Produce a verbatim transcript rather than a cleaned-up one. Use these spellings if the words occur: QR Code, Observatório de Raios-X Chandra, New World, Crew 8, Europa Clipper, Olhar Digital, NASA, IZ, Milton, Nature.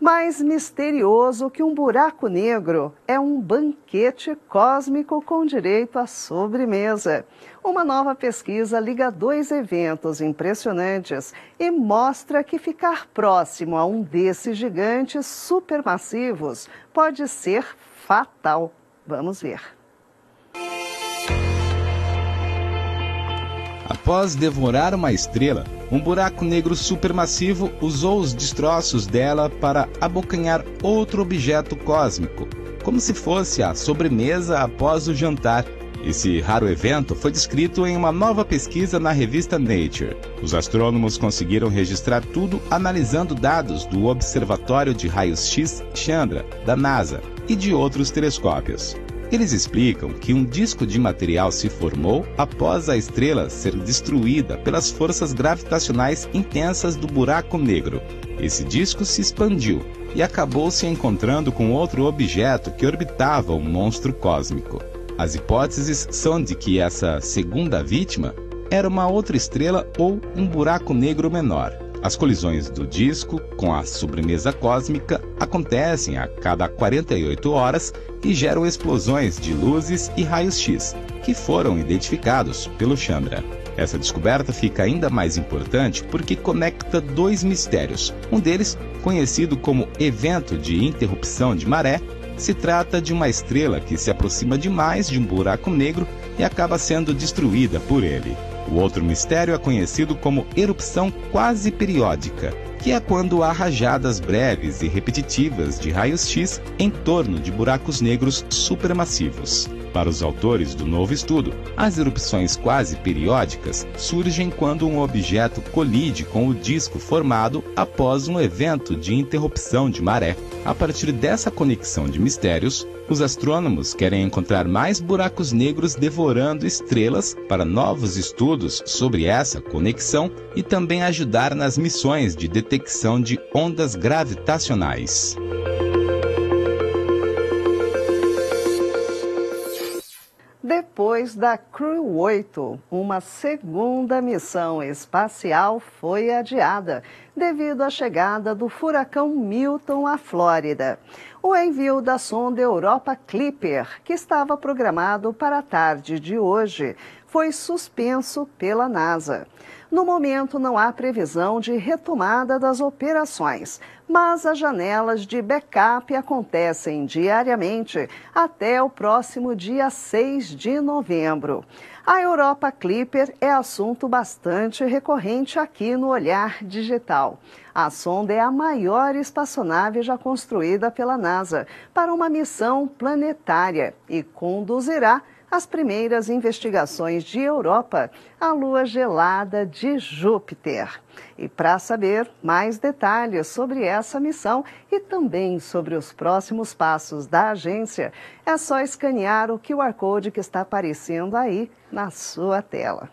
Mais misterioso que um buraco negro é um banquete cósmico com direito à sobremesa. Uma nova pesquisa liga dois eventos impressionantes e mostra que ficar próximo a um desses gigantes supermassivos pode ser fatal. Vamos ver. Após devorar uma estrela, um buraco negro supermassivo usou os destroços dela para abocanhar outro objeto cósmico, como se fosse a sobremesa após o jantar. Esse raro evento foi descrito em uma nova pesquisa na revista Nature. Os astrônomos conseguiram registrar tudo analisando dados do Observatório de Raios-X Chandra, da NASA, e de outros telescópios. Eles explicam que um disco de material se formou após a estrela ser destruída pelas forças gravitacionais intensas do buraco negro. Esse disco se expandiu e acabou se encontrando com outro objeto que orbitava um monstro cósmico. As hipóteses são de que essa segunda vítima era uma outra estrela ou um buraco negro menor. As colisões do disco com a sobremesa cósmica acontecem a cada quarenta e oito horas e geram explosões de luzes e raios-x, que foram identificados pelo Chandra. Essa descoberta fica ainda mais importante porque conecta dois mistérios. Um deles, conhecido como evento de interrupção de maré, se trata de uma estrela que se aproxima demais de um buraco negro e acaba sendo destruída por ele. O outro mistério é conhecido como erupção quase periódica, que é quando há rajadas breves e repetitivas de raios-x em torno de buracos negros supermassivos. Para os autores do novo estudo, as erupções quase periódicas surgem quando um objeto colide com o disco formado após um evento de interrupção de maré. A partir dessa conexão de mistérios, os astrônomos querem encontrar mais buracos negros devorando estrelas para novos estudos sobre essa conexão e também ajudar nas missões de detecção de ondas gravitacionais. Depois da Crew oito, uma segunda missão espacial foi adiada devido à chegada do furacão Milton à Flórida. O envio da sonda Europa Clipper, que estava programado para a tarde de hoje, foi suspenso pela NASA. No momento, não há previsão de retomada das operações, mas as janelas de backup acontecem diariamente até o próximo dia seis de novembro. A Europa Clipper é assunto bastante recorrente aqui no Olhar Digital. A sonda é a maior espaçonave já construída pela NASA para uma missão planetária e conduzirá as primeiras investigações de Europa à lua gelada de Júpiter. E para saber mais detalhes sobre essa missão e também sobre os próximos passos da agência, é só escanear o Q R Code que está aparecendo aí na sua tela.